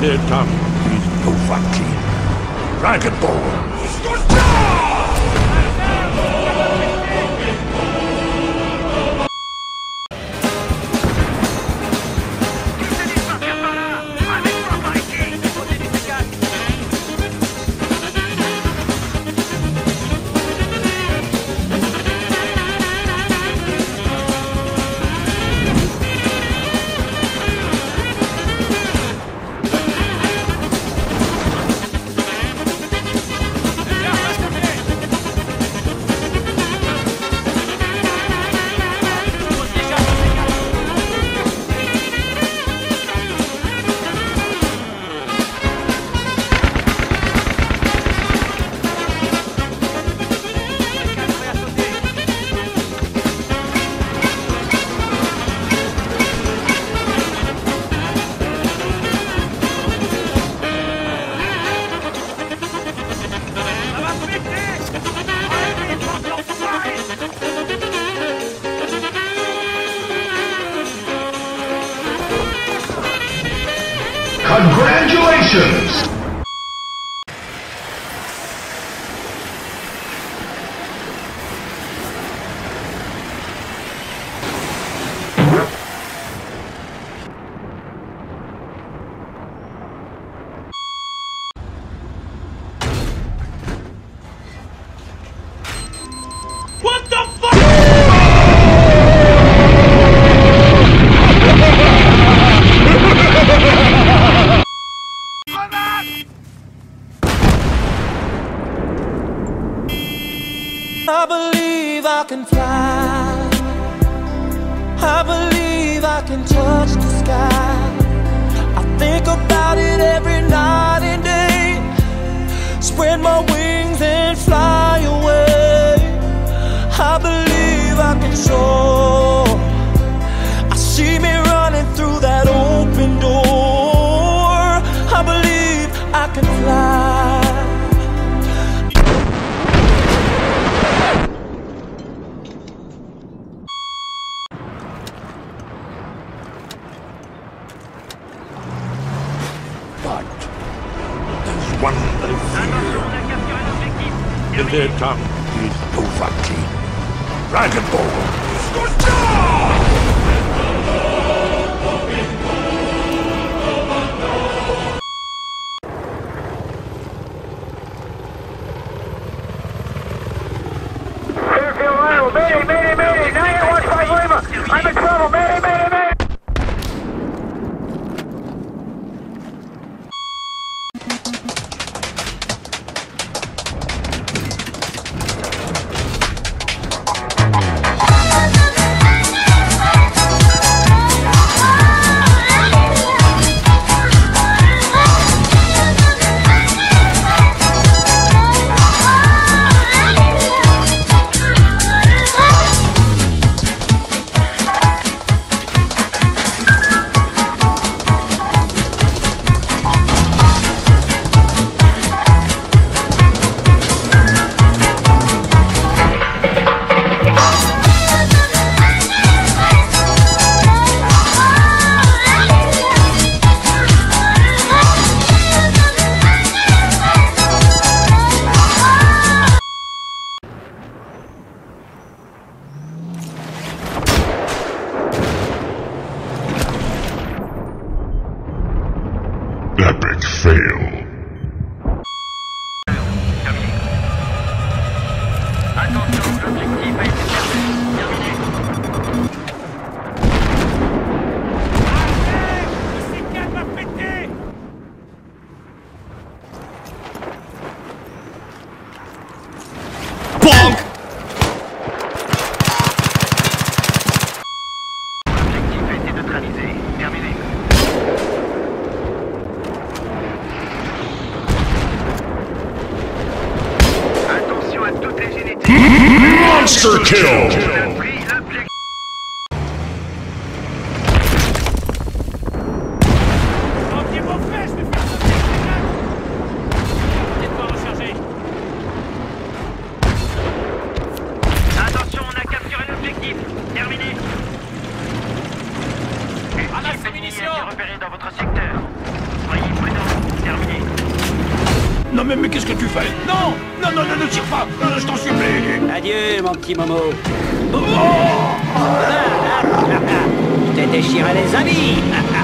their tongue is Dovahkiin. Congratulations! I believe I can fly. I believe I can touch the sky. I think about it every night and day. Spread my wings and fly away. I believe I can soar. I see me running through that open door. I believe I can fly. But there's one that I fear. In their tongue is Dovahkiin. Dragon Ball! Epic fail. Monster kill! Ramassez munitions repérées dans votre secteur. Soyez prudents. fallais... Non, non, non, non, ne tire pas, je t'en supplie. Adieu, mon petit Momo. Oh, tu t'es déchiré les habits.